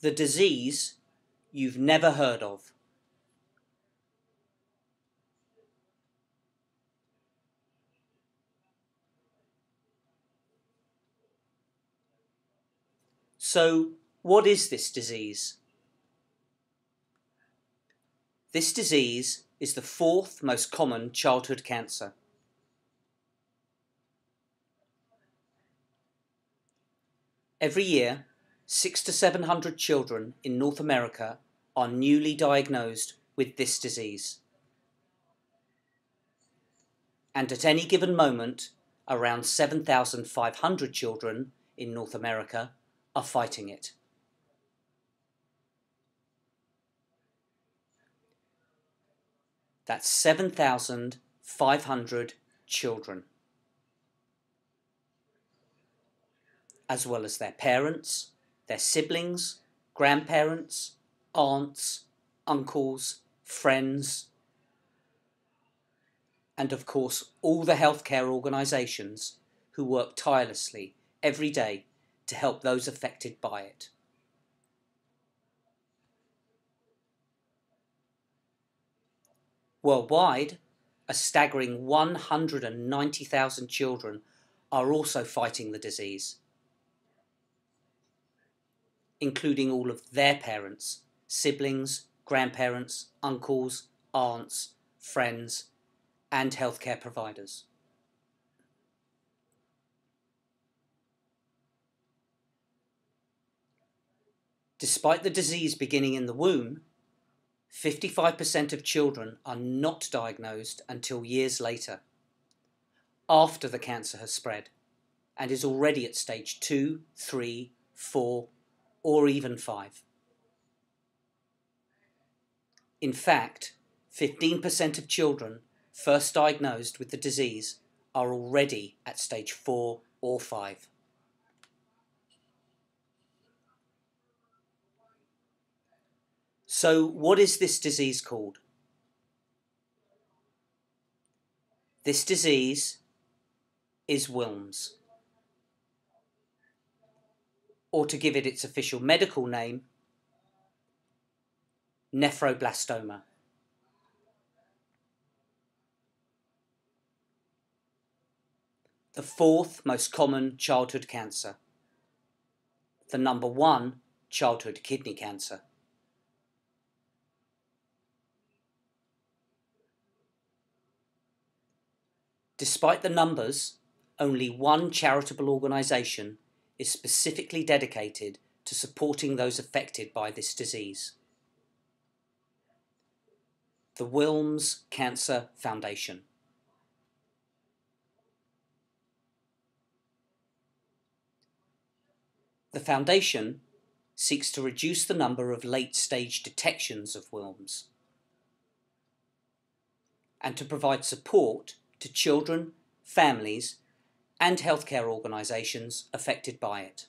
the disease you've never heard of. So, what is this disease? This disease is the fourth most common childhood cancer. Every year, 600 to 700 children in North America are newly diagnosed with this disease. And at any given moment, around 7,500 children in North America are fighting it. That's 7,500 children, as well as their parents, their siblings, grandparents, aunts, uncles, friends, and of course all the healthcare organisations who work tirelessly every day to help those affected by it. Worldwide, a staggering 190,000 children are also fighting the disease, including all of their parents, siblings, grandparents, uncles, aunts, friends, and healthcare providers. Despite the disease beginning in the womb, 55% of children are not diagnosed until years later, after the cancer has spread and is already at stage 2, 3, 4, or even 5. In fact, 15% of children first diagnosed with the disease are already at stage 4 or 5. So, what is this disease called? This disease is Wilms, or to give it its official medical name, nephroblastoma. The fourth most common childhood cancer. The #1 childhood kidney cancer. Despite the numbers, only one charitable organisation is specifically dedicated to supporting those affected by this disease: the Wilms Cancer Foundation. The foundation seeks to reduce the number of late-stage detections of Wilms and to provide support to children, families, and healthcare organisations affected by it.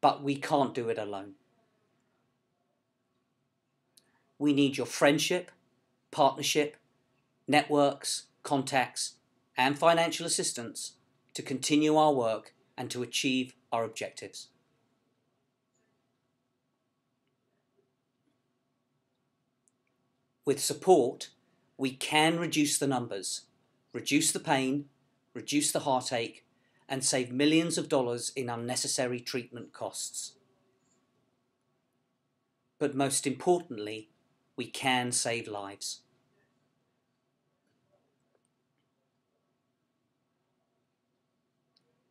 But we can't do it alone. We need your friendship, partnership, networks, contacts, and financial assistance to continue our work and to achieve our objectives. With support, we can reduce the numbers, reduce the pain, reduce the heartache, and save millions of dollars in unnecessary treatment costs. But most importantly, we can save lives.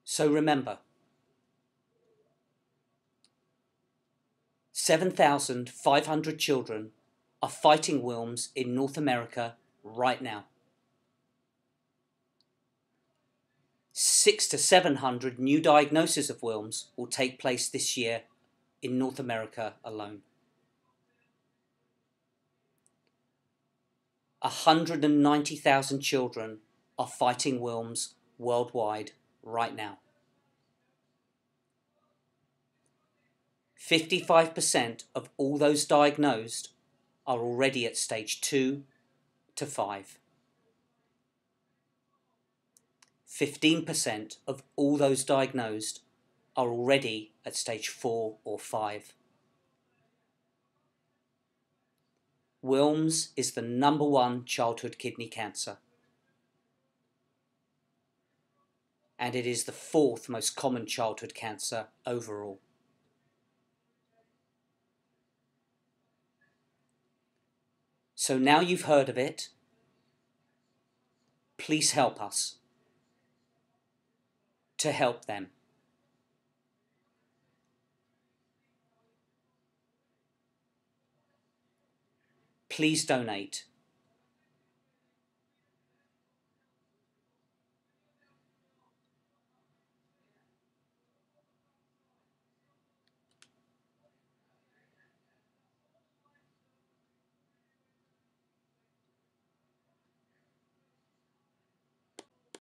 So remember, 7,500 children are fighting Wilms in North America right now. 600 to 700 new diagnoses of Wilms will take place this year in North America alone. 190,000 children are fighting Wilms worldwide right now. 55% of all those diagnosed are already at stage 2 to 5. 15% of all those diagnosed are already at stage 4 or 5. Wilms is the #1 childhood kidney cancer, and it is the 4th most common childhood cancer overall. So now you've heard of it, please help us to help them. Please donate.